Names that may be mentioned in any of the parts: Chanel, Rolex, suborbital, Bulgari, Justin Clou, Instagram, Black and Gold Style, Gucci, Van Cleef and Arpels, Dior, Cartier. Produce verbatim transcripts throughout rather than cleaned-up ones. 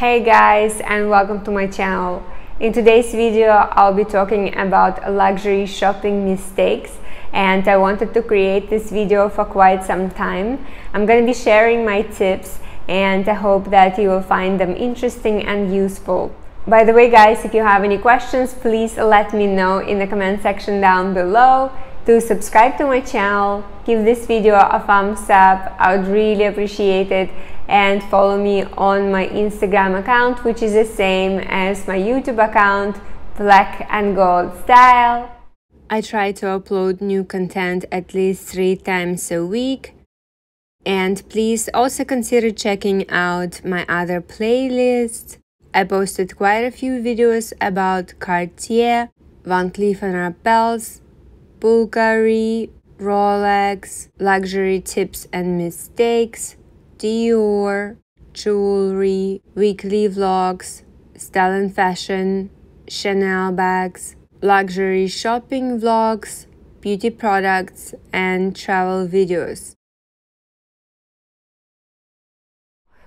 Hey guys, and welcome to my channel. In today's video I'll be talking about luxury shopping mistakes, and I wanted to create this video for quite some time. I'm gonna be sharing my tips and I hope that you will find them interesting and useful. By the way guys, if you have any questions, please let me know in the comment section down below. To subscribe to my channel, give this video a thumbs up, I would really appreciate it, and follow me on my Instagram account, which is the same as my YouTube account, Black and Gold Style. I try to upload new content at least three times a week, and please also consider checking out my other playlist. I posted quite a few videos about Cartier, Van Cleef and Arpels, Bulgari, Rolex, luxury tips and mistakes, Dior, jewelry, weekly vlogs, style and fashion, Chanel bags, luxury shopping vlogs, beauty products, and travel videos.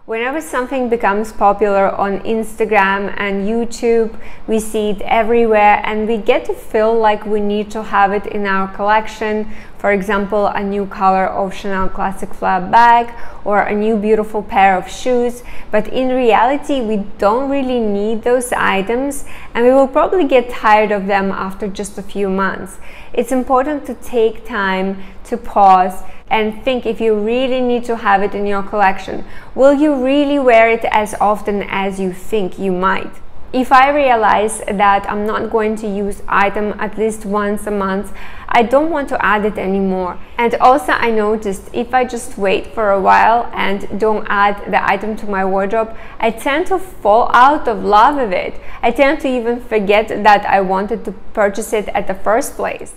Whenever something becomes popular on Instagram and YouTube, we see it everywhere and we get to feel like we need to have it in our collection. For example, a new color of Chanel classic flap bag or a new beautiful pair of shoes. But in reality, we don't really need those items and we will probably get tired of them after just a few months. It's important to take time to pause and think if you really need to have it in your collection. Will you really wear it as often as you think you might? If I realize that I'm not going to use item at least once a month, I don't want to add it anymore. And also I noticed if I just wait for a while and don't add the item to my wardrobe, I tend to fall out of love with it. I tend to even forget that I wanted to purchase it at the first place.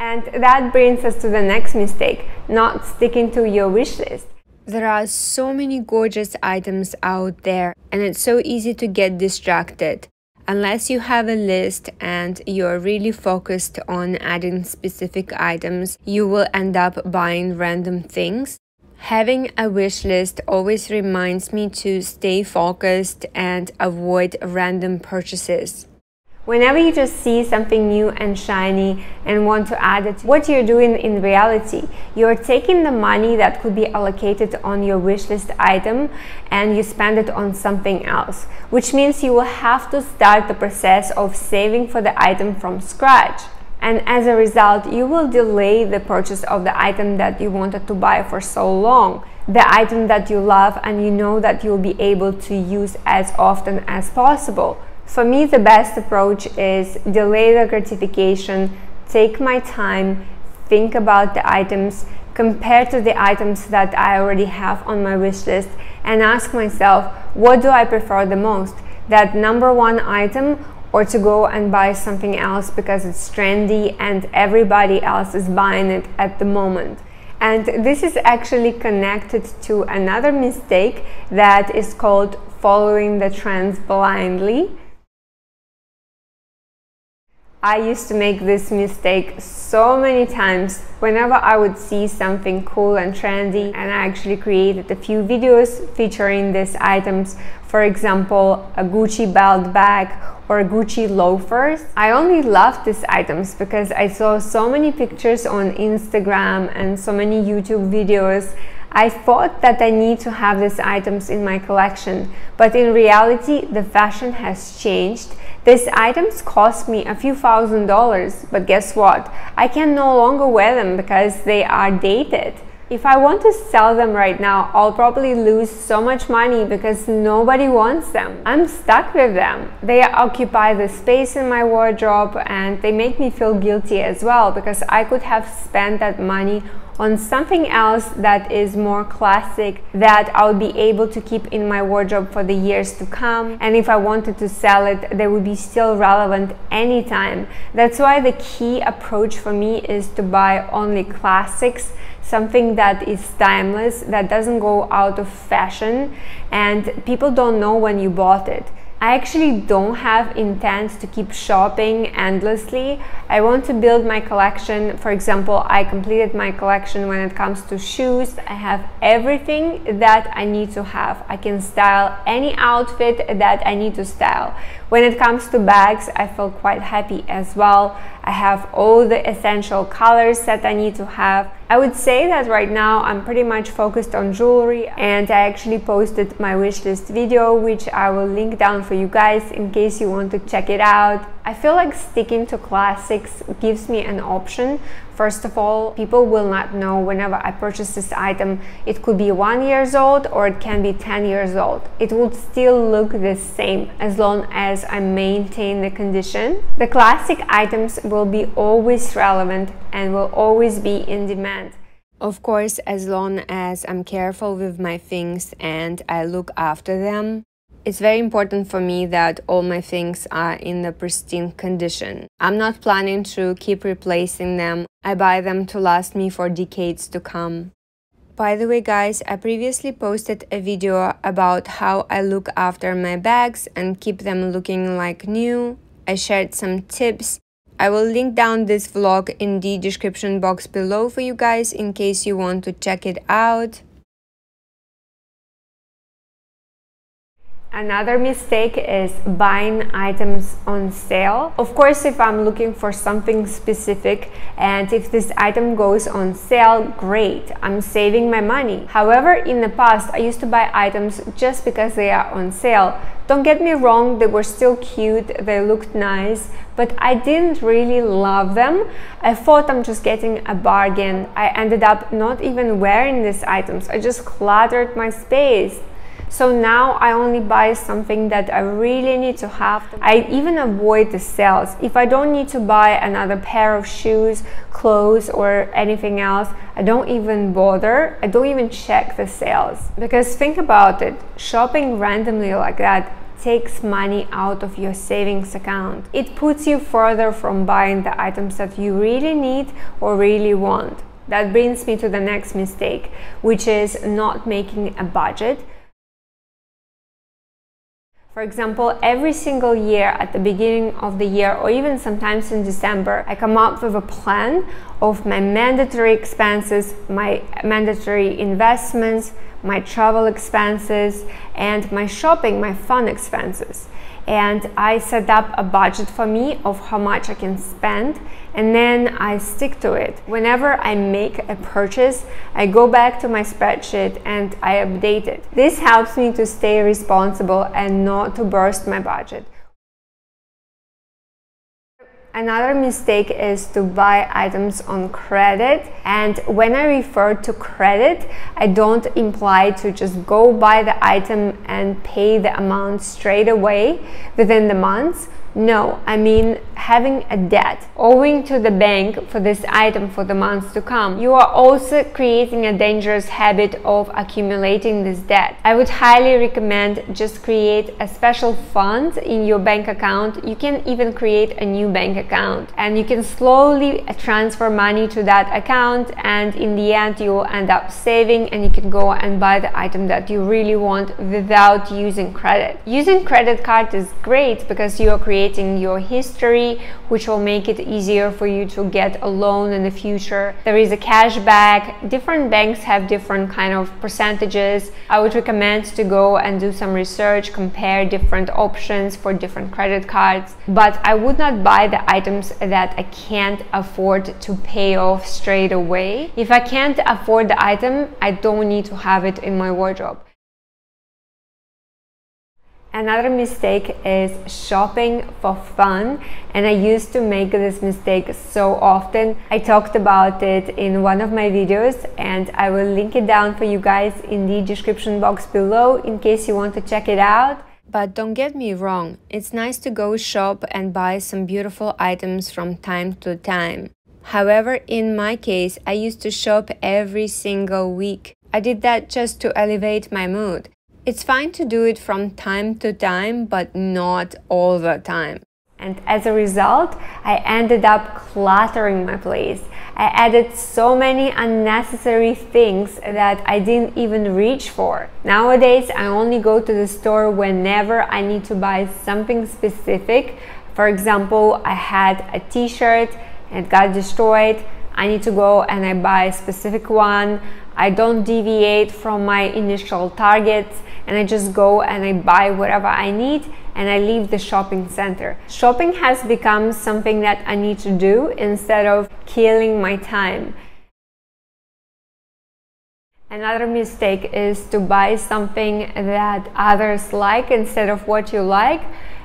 And that brings us to the next mistake, not sticking to your wish list. There are so many gorgeous items out there and it's so easy to get distracted. Unless you have a list and you're really focused on adding specific items, you will end up buying random things. Having a wish list always reminds me to stay focused and avoid random purchases. Whenever you just see something new and shiny and want to add it, what you're doing in reality, you're taking the money that could be allocated on your wish list item and you spend it on something else, which means you will have to start the process of saving for the item from scratch. And as a result, you will delay the purchase of the item that you wanted to buy for so long, the item that you love and you know that you'll be able to use as often as possible. For me, the best approach is delay the gratification, take my time, think about the items, compare to the items that I already have on my wish list, and ask myself, what do I prefer the most? That number one item, or to go and buy something else because it's trendy and everybody else is buying it at the moment? And this is actually connected to another mistake that is called following the trends blindly. I used to make this mistake so many times. Whenever I would see something cool and trendy, and I actually created a few videos featuring these items, for example, a Gucci belt bag or Gucci loafers. I only loved these items because I saw so many pictures on Instagram and so many YouTube videos. I thought that I need to have these items in my collection, but in reality, the fashion has changed. These items cost me a few thousand dollars, but guess what? I can no longer wear them because they are dated. If I want to sell them right now, I'll probably lose so much money because nobody wants them. I'm stuck with them. They occupy the space in my wardrobe and they make me feel guilty as well because I could have spent that money on something else that is more classic, that I'll be able to keep in my wardrobe for the years to come, and if I wanted to sell it, they would be still relevant anytime. That's why the key approach for me is to buy only classics, something that is timeless, that doesn't go out of fashion and people don't know when you bought it. I actually don't have intent to keep shopping endlessly. I want to build my collection. For example, I completed my collection when it comes to shoes. I have everything that I need to have. I can style any outfit that I need to style. When it comes to bags, I feel quite happy as well. I have all the essential colors that I need to have. I would say that right now I'm pretty much focused on jewelry, and I actually posted my wishlist video, which I will link down for you guys in case you want to check it out. I feel like sticking to classics gives me an option. First of all, people will not know whenever I purchase this item. It could be one years old or it can be ten years old. It would still look the same as long as I maintain the condition. The classic items will be always relevant and will always be in demand. Of course, as long as I'm careful with my things and I look after them. It's very important for me that all my things are in the pristine condition. I'm not planning to keep replacing them. I buy them to last me for decades to come. By the way, guys, I previously posted a video about how I look after my bags and keep them looking like new. I shared some tips. I will link down this vlog in the description box below for you guys in case you want to check it out. Another mistake is buying items on sale. Of course, if I'm looking for something specific and if this item goes on sale, great, I'm saving my money. However, in the past, I used to buy items just because they are on sale. Don't get me wrong, they were still cute, they looked nice, but I didn't really love them. I thought I'm just getting a bargain. I ended up not even wearing these items. I just cluttered my space. So now I only buy something that I really need to have. I even avoid the sales. If I don't need to buy another pair of shoes, clothes, or anything else, I don't even bother. I don't even check the sales. Because think about it, shopping randomly like that takes money out of your savings account. It puts you further from buying the items that you really need or really want. That brings me to the next mistake, which is not making a budget. For example, every single year at the beginning of the year, or even sometimes in December, I come up with a plan of my mandatory expenses, my mandatory investments, my travel expenses, and my shopping, my fun expenses. And I set up a budget for me of how much I can spend, and then I stick to it. Whenever I make a purchase, I go back to my spreadsheet and I update it. This helps me to stay responsible and not to burst my budget. Another mistake is to buy items on credit, and when I refer to credit, I don't imply to just go buy the item and pay the amount straight away within the months. No, I mean having a debt owing to the bank for this item for the months to come. You are also creating a dangerous habit of accumulating this debt. I would highly recommend just create a special fund in your bank account. You can even create a new bank account and you can slowly transfer money to that account, and in the end you will end up saving and you can go and buy the item that you really want without using credit. Using credit card is great because you are creating Creating your history, which will make it easier for you to get a loan in the future. There is a cashback. Different banks have different kind of percentages. I would recommend to go and do some research, compare different options for different credit cards, but I would not buy the items that I can't afford to pay off straight away. If I can't afford the item, I don't need to have it in my wardrobe. Another mistake is shopping for fun, and I used to make this mistake so often. I talked about it in one of my videos and I will link it down for you guys in the description box below in case you want to check it out. But don't get me wrong, it's nice to go shop and buy some beautiful items from time to time. However, in my case, I used to shop every single week. I did that just to elevate my mood. It's fine to do it from time to time, but not all the time. And as a result, I ended up cluttering my place. I added so many unnecessary things that I didn't even reach for. Nowadays, I only go to the store whenever I need to buy something specific. For example, I had a t-shirt and it got destroyed. I need to go and I buy a specific one. I don't deviate from my initial targets, and I just go and I buy whatever I need and I leave the shopping center. Shopping has become something that I need to do instead of killing my time. Another mistake is to buy something that others like instead of what you like.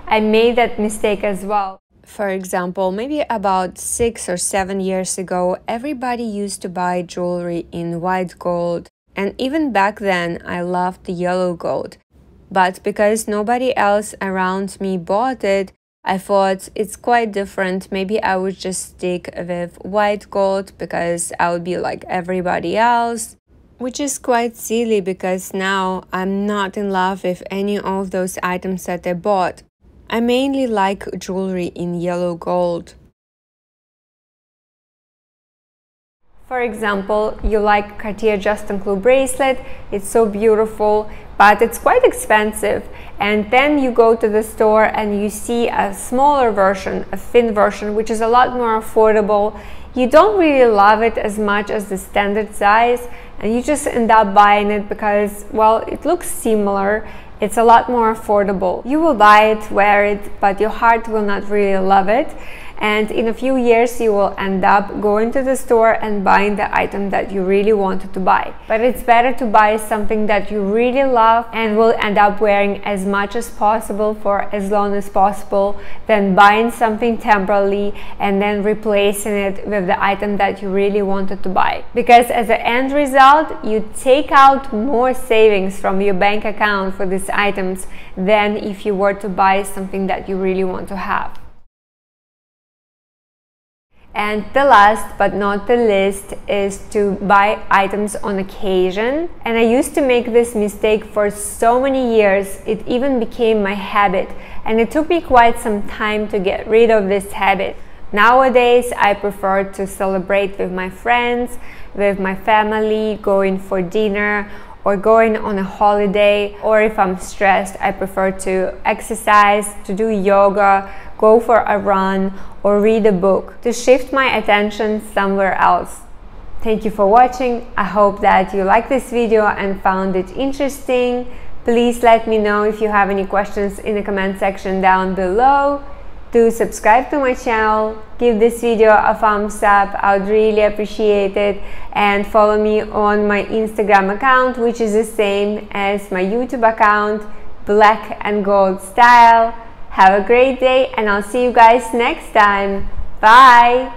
I made that mistake as well. For example, maybe about six or seven years ago, everybody used to buy jewelry in white gold. And even back then, I loved the yellow gold. But because nobody else around me bought it, I thought it's quite different. Maybe I would just stick with white gold because I would be like everybody else. Which is quite silly because now I'm not in love with any of those items that I bought. I mainly like jewelry in yellow gold. For example, you like Cartier Justin Clou bracelet, it's so beautiful, but it's quite expensive. And then you go to the store and you see a smaller version, a thin version, which is a lot more affordable. You don't really love it as much as the standard size, and you just end up buying it because, well, it looks similar. It's a lot more affordable. You will buy it, wear it, but your heart will not really love it. And in a few years, you will end up going to the store and buying the item that you really wanted to buy. But it's better to buy something that you really love and will end up wearing as much as possible for as long as possible than buying something temporarily and then replacing it with the item that you really wanted to buy. Because as an end result, you take out more savings from your bank account for this items than if you were to buy something that you really want to have. And the last but not the least is to buy items on occasion. And I used to make this mistake for so many years, it even became my habit, and it took me quite some time to get rid of this habit. Nowadays, I prefer to celebrate with my friends, with my family, going for dinner, or going on a holiday, or if I'm stressed, I prefer to exercise, to do yoga, go for a run, or read a book, to shift my attention somewhere else. Thank you for watching. I hope that you liked this video and found it interesting. Please let me know if you have any questions in the comment section down below. Do subscribe to my channel, give this video a thumbs up, I would really appreciate it, and follow me on my Instagram account, which is the same as my YouTube account, Black and Gold Style. Have a great day, and I'll see you guys next time. Bye!